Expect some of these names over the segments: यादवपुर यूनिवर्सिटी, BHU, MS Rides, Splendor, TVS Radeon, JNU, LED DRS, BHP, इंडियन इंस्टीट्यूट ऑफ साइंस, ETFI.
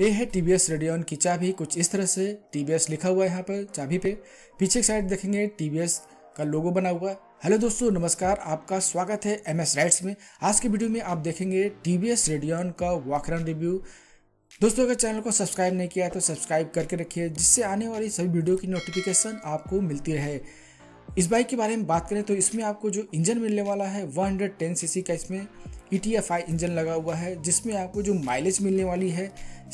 ये है TVS radian की चाबी, कुछ इस तरह से TVS लिखा हुआ है यहाँ पर चाबी पे। पीछे की साइड देखेंगे TVS का लोगो बना हुआ है। हेलो दोस्तों नमस्कार, आपका स्वागत है MS राइट्स में। आज की वीडियो में आप देखेंगे TVS रेडियन का वॉक अराउंड रिव्यू। दोस्तों अगर चैनल को सब्सक्राइब नहीं किया है तो सब्सक्राइब करके रखिए, जिससे आने वाली सभी वीडियो की नोटिफिकेशन आपको मिलती रहे। इस बाइक के बारे में बात करें तो इसमें आपको जो इंजन मिलने वाला है 110 सीसी का इसमें ETFI इंजन लगा हुआ है, जिसमें आपको जो माइलेज मिलने वाली है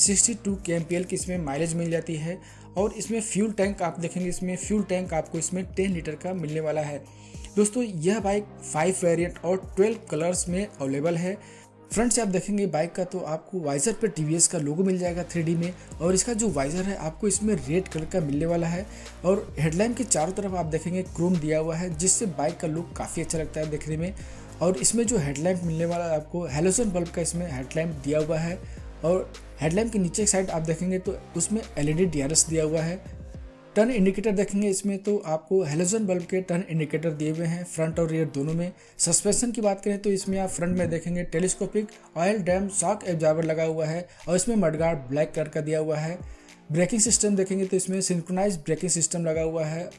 62 kmpl की इसमें माइलेज मिल जाती है। और इसमें फ्यूल टैंक आप देखेंगे, इसमें फ्यूल टैंक आपको इसमें 10 लीटर का मिलने वाला है। दोस्तों यह बाइक 5 वेरिएंट और 12 कलर्स में अवेलेबल है। फ्रंट से आप देखेंगे बाइक का तो आपको वाइजर पर TVS का लोगो मिल जाएगा 3D में, और इसका जो वाइजर है आपको इसमें रेड कलर का मिलने वाला है। और हेडलैम्प के चारों तरफ आप देखेंगे क्रोम दिया हुआ है, जिससे बाइक का लुक काफ़ी अच्छा लगता है देखने में। और इसमें जो हेडलैम्प मिलने वाला है आपको हैलोजन बल्ब का इसमें हेडलैम्प दिया हुआ है। और हेडलैम्प के नीचे की साइड आप देखेंगे तो उसमें LED DRS दिया हुआ है। टर्न इंडिकेटर देखेंगे इसमें तो आपको हैलोजन बल्ब के टर्न इंडिकेटर दिए हुए हैं फ्रंट और रियर दोनों में। सस्पेंशन की बात करें तो इसमें आप फ्रंट में देखेंगे telescopic oil dam shock absorber लगा हुआ है, और इसमें मडगार्ड ब्लैक कलर का दिया हुआ है। ब्रेकिंग सिस्टम देखेंगे तो इसमें सिंक्रोनाइज ब्रेकिंग सिस्टम लगा हुआ है,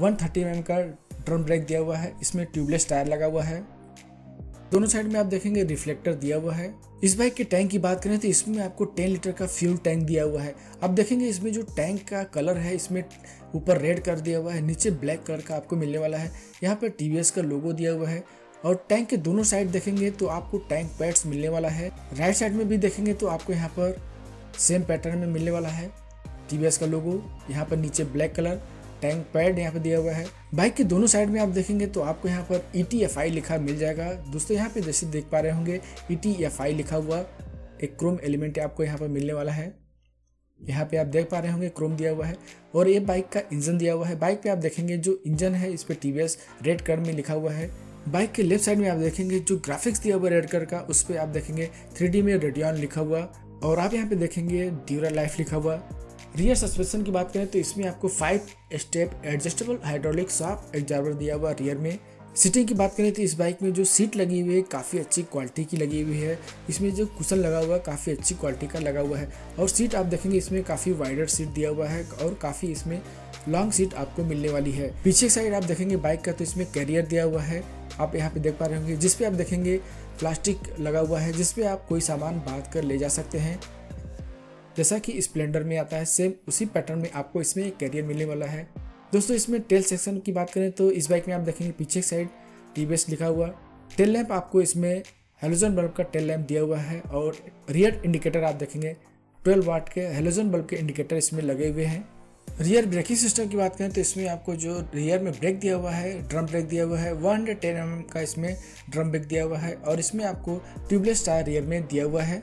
130 mm का ड्रम ब्रेक दिया हुआ है, इसमें ट्यूबलेस टायर लगा हुआ है। दोनों साइड में आप देखेंगे रिफ्लेक्टर दिया हुआ है। इस बाइक के टैंक की बात करें तो इसमें आपको 10 लीटर का फ्यूल टैंक दिया हुआ है। आप देखेंगे इसमें जो टैंक का कलर है इसमें ऊपर रेड कलर दिया हुआ है, नीचे ब्लैक कलर का आपको मिलने वाला है। यहाँ पर TVS का लोगो दिया हुआ है। और टैंक के दोनों साइड देखेंगे तो आपको टैंक पैड्स मिलने वाला है। राइट साइड में भी देखेंगे तो आपको यहाँ पर सेम पैटर्न में मिलने वाला है TVS का लोगो, यहाँ पर नीचे ब्लैक कलर, टैंक पैड यहाँ पे दिया हुआ है। बाइक के दोनों साइड में आप देखेंगे तो आपको यहाँ पर ETFI लिखा मिल जाएगा। दोस्तों यहाँ पे जैसे देख पा रहे होंगे ETFI लिखा हुआ एक क्रोम एलिमेंट आपको यहाँ पर मिलने वाला है। यहाँ पे आप देख पा रहे होंगे क्रोम दिया हुआ है। और ये बाइक का इंजन दिया हुआ है। बाइक पे आप देखेंगे जो इंजन है इस पर TVS रेड कलर में लिखा हुआ है। बाइक के लेफ्ट साइड में आप देखेंगे जो ग्राफिक्स दिया हुआ रेड कलर का, उस पर आप देखेंगे 3D में रेडियन लिखा हुआ, और आप यहाँ पे देखेंगे ड्यूरा लाइफ लिखा हुआ। रियर सस्पेंशन की बात करें तो इसमें आपको 5 step adjustable hydraulic shock absorber दिया हुआ रियर में। सीटिंग की बात करें तो इस बाइक में जो सीट लगी हुई है काफ़ी अच्छी क्वालिटी की लगी हुई है। इसमें जो कुशन लगा हुआ है काफ़ी अच्छी क्वालिटी का लगा हुआ है। और सीट आप देखेंगे इसमें काफ़ी वाइडर सीट दिया हुआ है, और काफ़ी इसमें लॉन्ग सीट आपको मिलने वाली है। पीछे की साइड आप देखेंगे बाइक का तो इसमें कैरियर दिया हुआ है, आप यहाँ पे देख पा रहे होंगे, जिसपे आप देखेंगे प्लास्टिक लगा हुआ है, जिसपे आप कोई सामान बांध कर ले जा सकते हैं। जैसा कि स्प्लेंडर में आता है सेम उसी पैटर्न में आपको इसमें एक कैरियर मिलने वाला है। दोस्तों इसमें टेल सेक्शन की बात करें तो इस बाइक में आप देखेंगे पीछे साइड TVS लिखा हुआ, टेल लैंप आपको इसमें हैलोजन बल्ब का टेल लैंप दिया हुआ है। और रियर इंडिकेटर आप देखेंगे 12 वाट के हैलोजन बल्ब के इंडिकेटर इसमें लगे हुए हैं। रियर ब्रेकिंग सिस्टम की बात करें तो इसमें आपको जो रियर में ब्रेक दिया हुआ है, ड्रम ब्रेक दिया हुआ है, 110 mm का इसमें ड्रम ब्रेक दिया हुआ है, और इसमें आपको ट्यूबलेस टायर रियर में दिया हुआ है।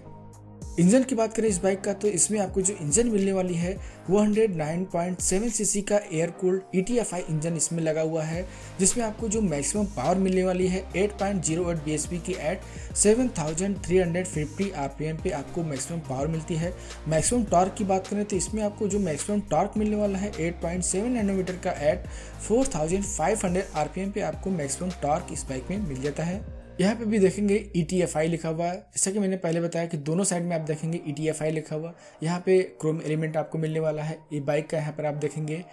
इंजन की बात करें इस बाइक का तो इसमें आपको जो इंजन मिलने वाली है 109.7 सीसी का एयर कूल्ड ETFI इंजन इसमें लगा हुआ है, जिसमें आपको जो मैक्सिमम पावर मिलने वाली है 8.08 BHP की एट 7350 RPM पे आपको मैक्सिमम पावर मिलती है। मैक्सिमम टॉर्क की बात करें तो इसमें आपको जो मैक्सिमम टॉर्क मिलने वाला है 8.7 Nm का एट 4500 RPM पे आपको मैक्सिमम टॉर्क इस बाइक में मिल जाता है। यहाँ पे भी देखेंगे ETFI लिखा हुआ है, जैसा कि मैंने पहले बताया कि दोनों साइड में आप देखेंगे ETFI लिखा हुआ। यहाँ पे क्रोम एलिमेंट आपको मिलने वाला है। ये बाइक का यहाँ पर आप देखेंगे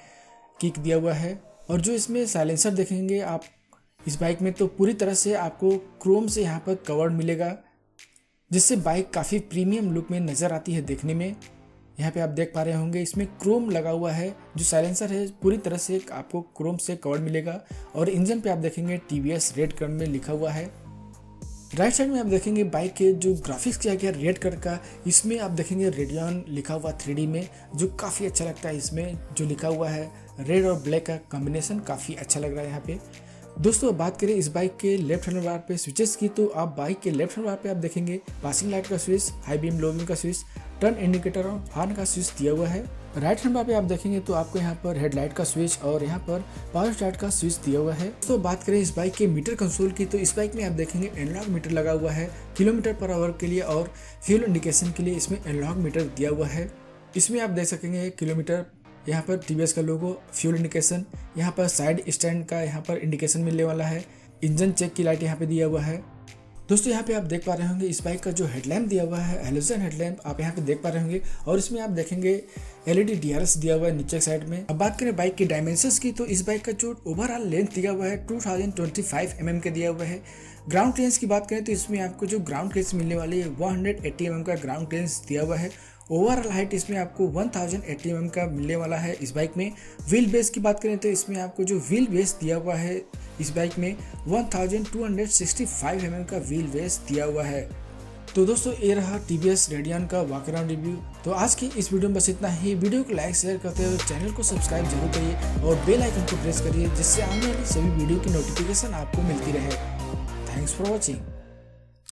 किक दिया हुआ है। और जो इसमें साइलेंसर देखेंगे आप इस बाइक में तो पूरी तरह से आपको क्रोम से यहाँ पर कवर्ड मिलेगा, जिससे बाइक काफ़ी प्रीमियम लुक में नज़र आती है देखने में। यहाँ पे आप देख पा रहे होंगे इसमें क्रोम लगा हुआ है, जो साइलेंसर है पूरी तरह से आपको क्रोम से कवर्ड मिलेगा। और इंजन पर आप देखेंगे TVS रेड कलर में लिखा हुआ है। राइट साइड में आप देखेंगे बाइक के जो ग्राफिक्स किया गया रेड कलर का, इसमें आप देखेंगे रेडियन लिखा हुआ 3D में, जो काफ़ी अच्छा लगता है। इसमें जो लिखा हुआ है रेड और ब्लैक का कॉम्बिनेशन काफ़ी अच्छा लग रहा है यहाँ पे। दोस्तों बात करें इस बाइक के लेफ्ट हैंड बार पे स्विचेस की तो आप बाइक के लेफ्ट हैंड बार पे आप देखेंगे पासिंग लाइट का switch, high beam low beam का स्विच, टर्न इंडिकेटर और हॉर्न का स्विच दिया हुआ है। राइट हैंड बार पे आप देखेंगे तो आपको यहाँ पर हेडलाइट का स्विच और यहाँ पर पावर स्टार्ट का स्विच दिया हुआ है। तो बात करें इस बाइक के मीटर कंसोल की तो इस बाइक में आप देखेंगे एनालॉग मीटर लगा हुआ है किलोमीटर पर आवर के लिए, और फ्यूल इंडिकेशन के लिए इसमें एनालॉग मीटर दिया हुआ है। इसमें आप देख सकेंगे किलोमीटर, यहाँ पर TVS का लोगो, फ्यूल इंडिकेशन, यहाँ पर साइड स्टैंड का यहाँ पर इंडिकेशन मिलने वाला है, इंजन चेक की लाइट यहाँ पे दिया हुआ है। दोस्तों यहाँ पे आप देख पा रहे होंगे इस बाइक का जो हेडलैम्प दिया हुआ है हेलोजन हेडलैम्प आप यहाँ पे देख पा रहे होंगे और इसमें आप देखेंगे एलईडी डीआरएस दिया हुआ है नीचे साइड में। अब बात करें बाइक के डायमेंशंस की तो इस बाइक का जो ओवरऑल लेंथ दिया हुआ है 2025 mm का दिया हुआ है। ग्राउंड क्लियरेंस की बात करें तो इसमें आपको जो ग्राउंड क्लियरेंस मिलने वाली है 180 mm का ग्राउंड क्लियरेंस दिया हुआ है। ओवरऑल हाइट इसमें आपको 1080 mm का मिलने वाला है इस बाइक में। व्हील बेस की बात करें तो इसमें आपको जो व्हील बेस दिया हुआ है इस बाइक में 1265 mm का व्हील बेस दिया हुआ है। तो दोस्तों ये रहा TVS रेडियन का वॉक अराउंड रिव्यू। तो आज की इस वीडियो में बस इतना ही। वीडियो को लाइक शेयर करते हुए चैनल को सब्सक्राइब जरूर करिए और बेल आइकन को प्रेस करिए जिससे आने वाली सभी वीडियो की नोटिफिकेशन आपको मिलती रहे। Thanks for watching.